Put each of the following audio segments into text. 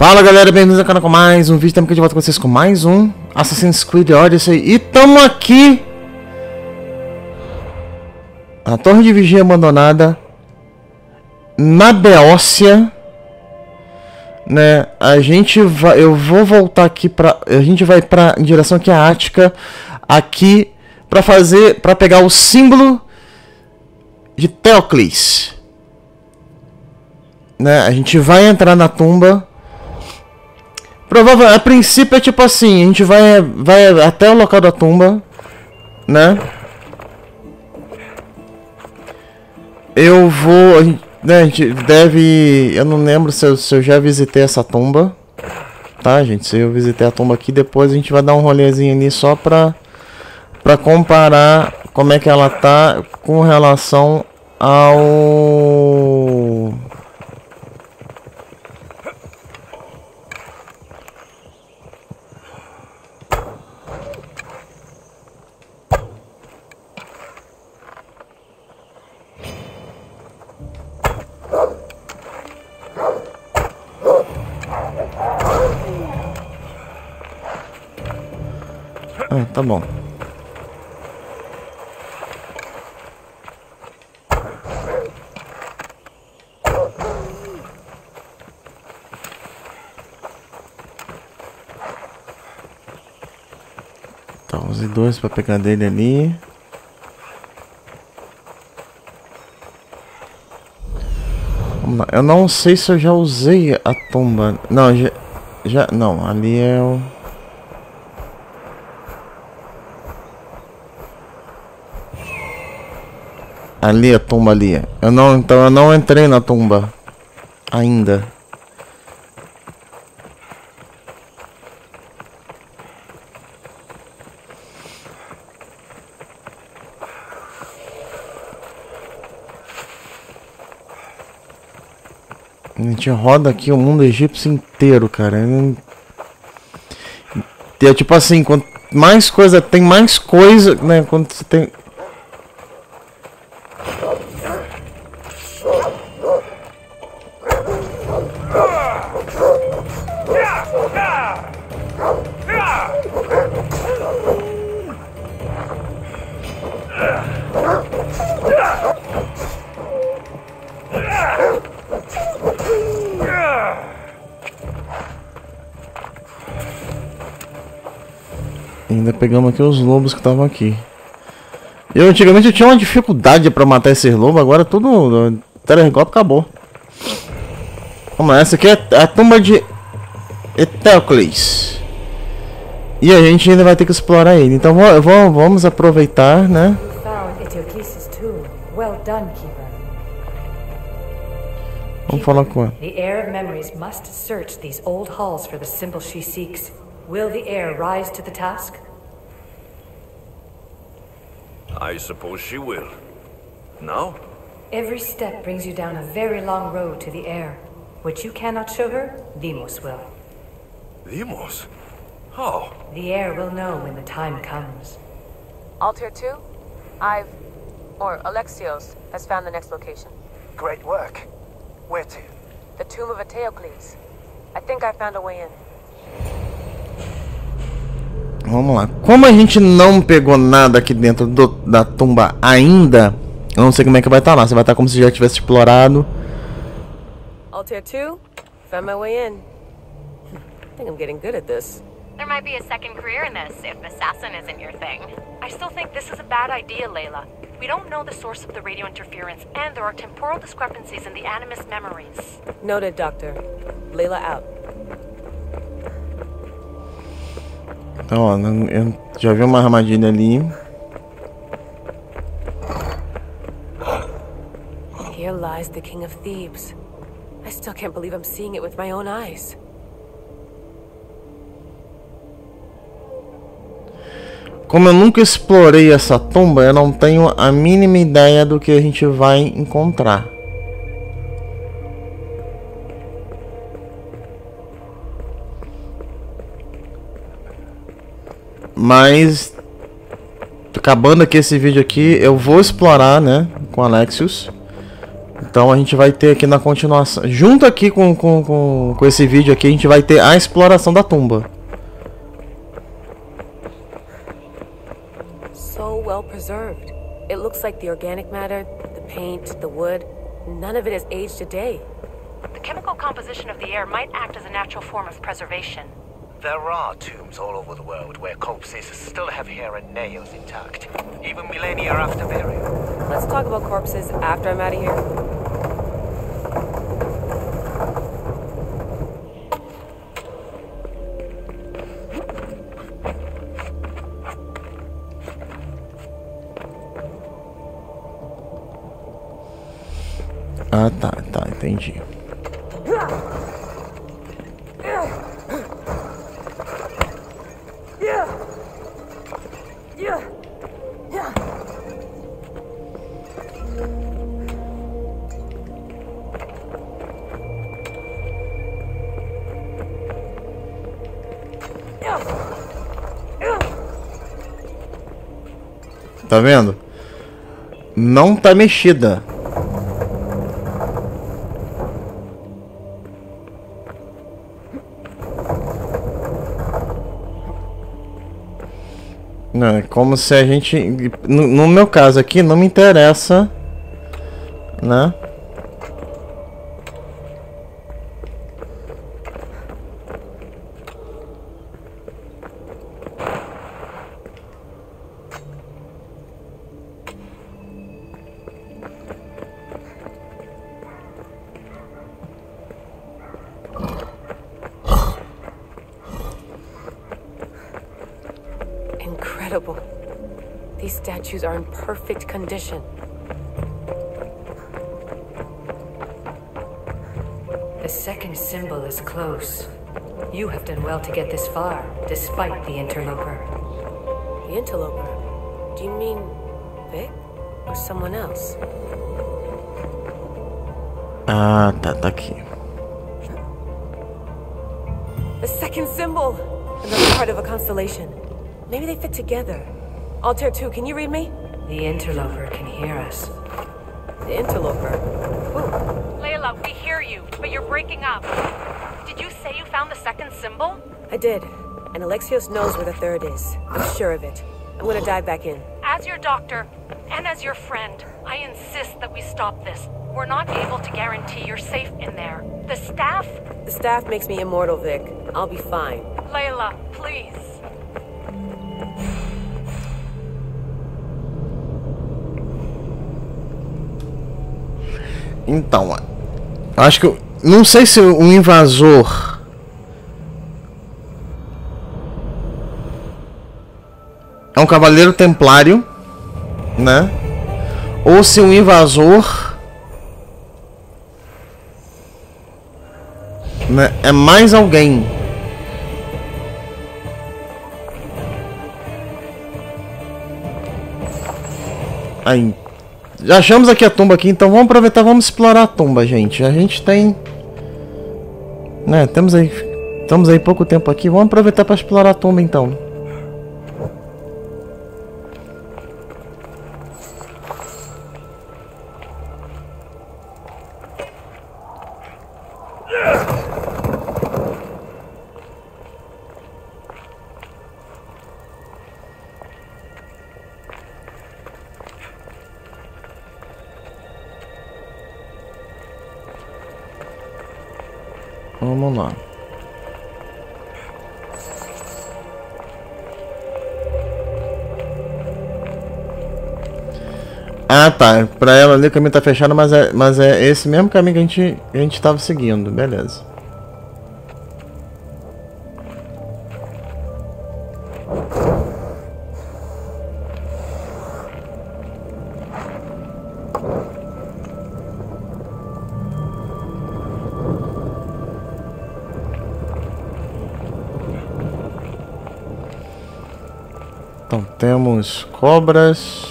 Fala galera, bem-vindos ao canal com mais um vídeo. Estamos aqui de volta com vocês com mais um Assassin's Creed Odyssey. E estamos aqui na torre de vigia abandonada na Beócia, né? A gente vai, eu vou voltar aqui para, a gente vai para em direção aqui à Ática, aqui para fazer, para pegar o símbolo de Eteokles, né? A gente vai entrar na tumba. Provavelmente, a princípio é tipo assim, a gente vai até o local da tumba, né? Eu vou, a gente deve, eu não lembro se eu já visitei essa tumba, tá gente? Se eu visitei a tumba aqui, depois a gente vai dar um rolezinho ali só pra comparar como é que ela tá com relação ao... Ah, tá bom. Tá, 11 e 2 pra pegar dele ali. Vamos lá. Eu não sei se eu já usei a tumba. Não, já não, ali é o... Ali a tumba ali. Então eu não entrei na tumba ainda. A gente roda aqui o mundo egípcio inteiro, cara. É tipo assim, quanto mais coisa tem, mais coisa, né? Quando você tem... Ainda pegamos aqui os lobos que estavam aqui. Eu antigamente eu tinha uma dificuldade para matar esses lobos, agora tudo telegolpe acabou. Vamos lá, essa aqui é a tumba de Eteokles. E a gente ainda vai ter que explorar ele. Então vamos aproveitar, né? Vamos falar com ela. The heir of memories must search these old halls for the symbol she seeks. Will the heir rise to the task? I suppose she will. Now? Every step brings you down a very long road to the heir. What you cannot show her, Demos will. Demos? How? The heir will know when the time comes. Altair II? Alexios has found the next location. Great work. Where to? The tomb of Eteokles. I think I found a way in. Vamos lá. Como a gente não pegou nada aqui dentro da tumba ainda, eu não sei como é que vai estar lá. Você vai estar como se já tivesse explorado. Altair II, found my way in. I think I'm getting good at this. There might be a second career in this if assassin isn't your thing. I still think this is a bad idea, Layla. We don't know the source of the radio interference, and there are temporal discrepancies in the animus memories. Noted, Doctor. Layla out. Então, ó, eu já vi uma armadilha ali. Here lies the king of Thebes. I still can't believe I'm seeing it with my own eyes. Como eu nunca explorei essa tumba, eu não tenho a mínima ideia do que a gente vai encontrar. Mas, acabando aqui esse vídeo aqui, eu vou explorar, né, com Alexios. Então a gente vai ter aqui na continuação, junto aqui com esse vídeo aqui, a gente vai ter a exploração da tumba. So well preserved. It looks like the organic matter, the paint, the wood, none of it has aged a day. The chemical composition of the air might act as a natural form of preservation. There are tombs all over the world where corpses still have hair and nails intact, even millennia after burial. Let's talk about corpses after I'm out of here. Ah, tá, entendi. Tá vendo? Não tá mexida. Não, é como se a gente... No meu caso aqui, não me interessa, né? Statues are in perfect condition. The second symbol is close. You have done well to get this far, despite the interloper. The interloper? Do you mean Vic or someone else? Ah, tá aqui. The second symbol, another part of a constellation. Maybe they fit together. Altair II, can you read me? The interloper can hear us. The interloper? Who? Layla, we hear you, but you're breaking up. Did you say you found the second symbol? I did, and Alexios knows where the third is. I'm sure of it. I'm gonna dive back in. As your doctor, and as your friend, I insist that we stop this. We're not able to guarantee you're safe in there. The staff? The staff makes me immortal, Vic. I'll be fine. Layla, please. Então, acho que eu... Não sei se um invasor... É um cavaleiro templário, né? Ou se um invasor... Né? É mais alguém. Aí... Já achamos aqui a tumba aqui, então vamos aproveitar, vamos explorar a tumba, gente. A gente tem, né, estamos aí pouco tempo aqui, vamos aproveitar para explorar a tumba então. Vamos lá. Ah, tá. Pra ela ali o caminho tá fechado, mas é esse mesmo caminho que a gente tava seguindo. Beleza. Então temos cobras.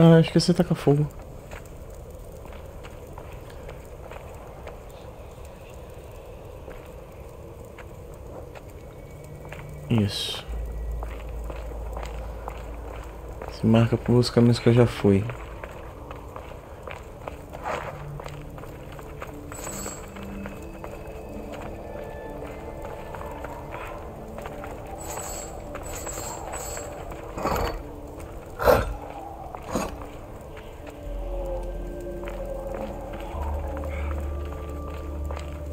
Ah, esqueci de tacar fogo. Isso. Se marca por os caminhos que eu já fui.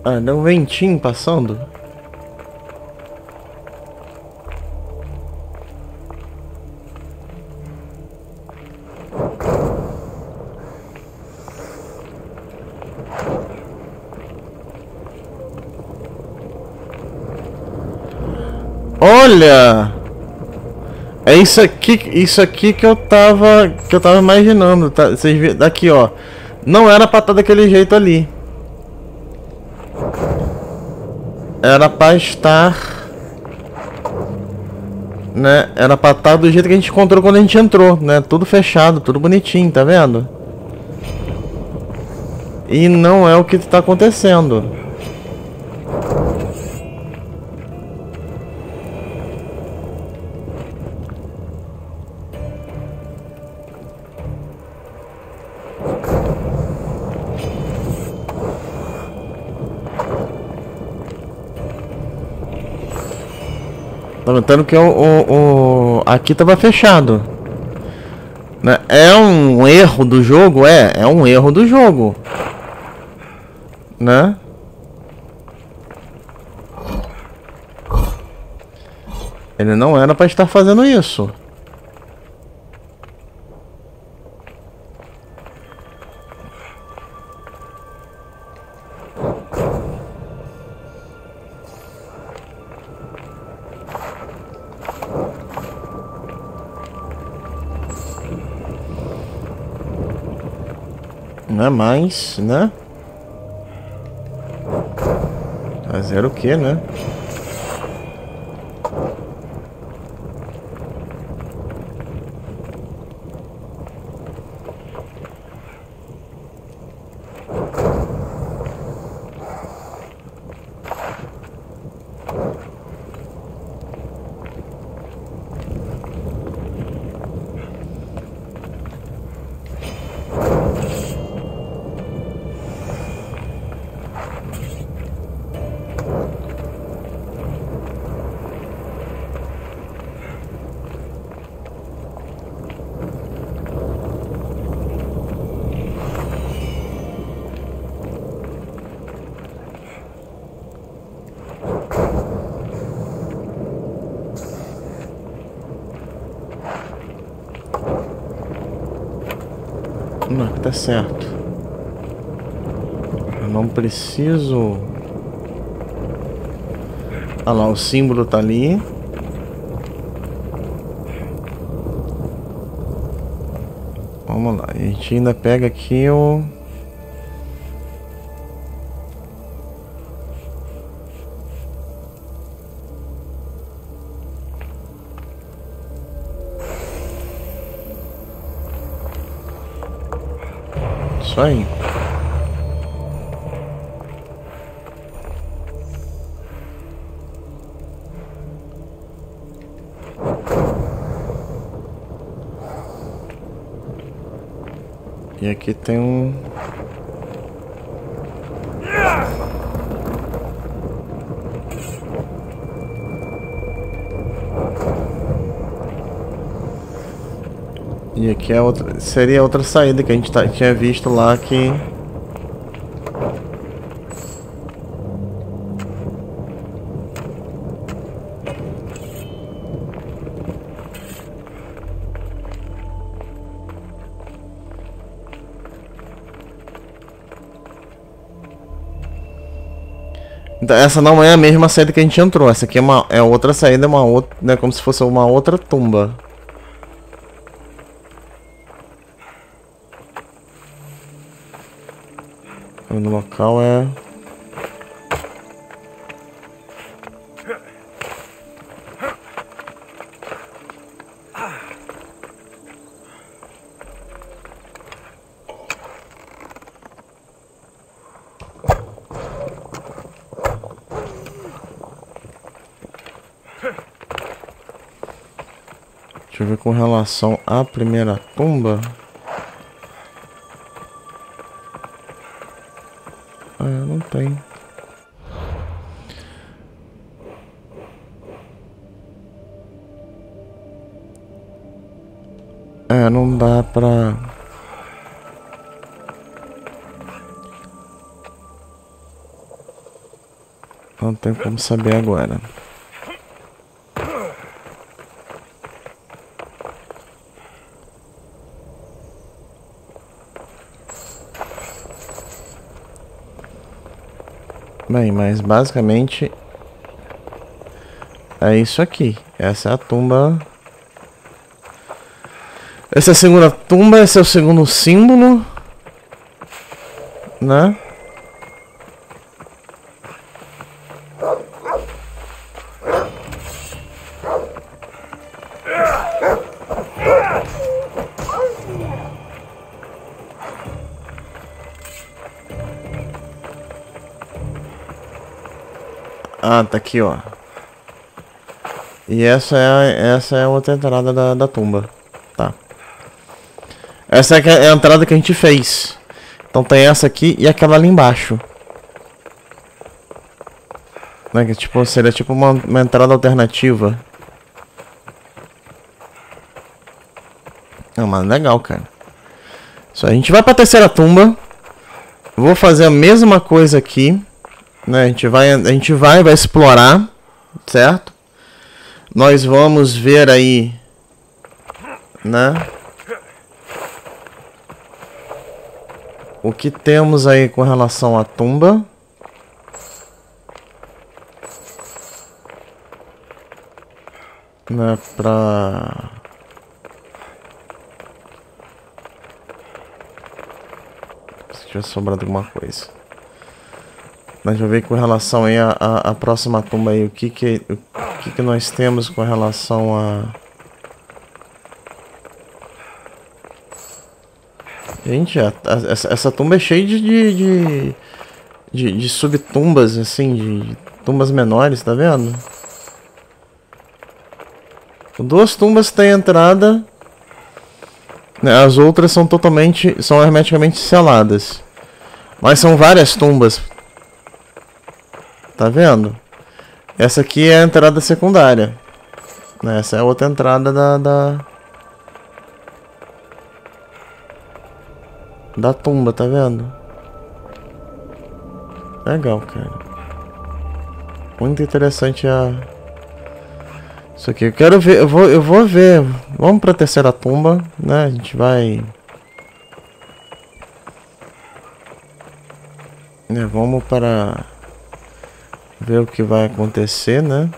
Ah, dá um ventinho passando. Olha! É isso aqui que eu tava imaginando, tá? Vocês vê daqui, ó. Não era pra estar daquele jeito ali. Era pra estar, né? Era pra estar do jeito que a gente encontrou quando a gente entrou, né? Tudo fechado, tudo bonitinho, tá vendo? E não é o que tá acontecendo. Notando que aqui tava fechado, né? É um erro do jogo, é um erro do jogo, né? Ele não era para estar fazendo isso. Não é mais, né? Mas era o que, né? Não, tá certo. Eu não preciso. Ah lá, o símbolo tá ali. Vamos lá, a gente ainda pega aqui o. Aí. E aqui tem um. E aqui é outra, seria outra saída que a gente tinha visto lá que... Então, essa não é a mesma saída que a gente entrou, essa aqui é outra saída, uma outra, né, como se fosse uma outra tumba. No local é... Deixa eu ver com relação à primeira tumba. Ah, não tem. É, não dá pra... Não tem como saber agora. Bem, mas basicamente é isso aqui. Essa é a tumba. Essa é a segunda tumba, esse é o segundo símbolo, né? Ah, tá aqui, ó. E essa é a outra entrada da tumba. Tá. Essa é a entrada que a gente fez. Então tem essa aqui e aquela ali embaixo. Né, que tipo, seria tipo uma entrada alternativa. Ah, mas legal, cara. Só a gente vai pra terceira tumba. Vou fazer a mesma coisa aqui. Né, a gente vai explorar, certo? Nós vamos ver aí, né? O que temos aí com relação à tumba. Né, se tivesse sobrado alguma coisa. Mas vou ver com relação aí a próxima tumba aí, o que nós temos com relação a... Gente, essa tumba é cheia de subtumbas, assim, de tumbas menores, tá vendo? Duas tumbas têm entrada, né, as outras são totalmente, são hermeticamente seladas. Mas são várias tumbas. Tá vendo? Essa aqui é a entrada secundária. Essa é a outra entrada da tumba, tá vendo? Legal, cara. Muito interessante isso aqui. Eu quero ver, eu vou ver. Vamos pra terceira tumba, né? A gente vai... Vamos para... ver o que vai acontecer, né?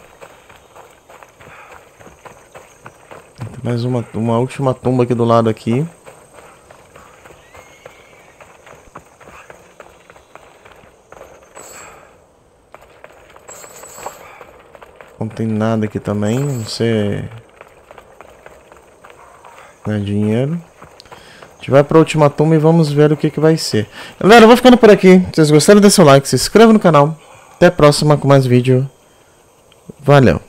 Tem mais uma última tumba aqui do lado aqui. Não tem nada aqui também, não sei. Não é dinheiro. A gente vai para a última tumba e vamos ver o que vai ser. Galera, eu vou ficando por aqui. Se vocês gostaram, deixa o like, se inscreva no canal. Até a próxima com mais vídeo. Valeu!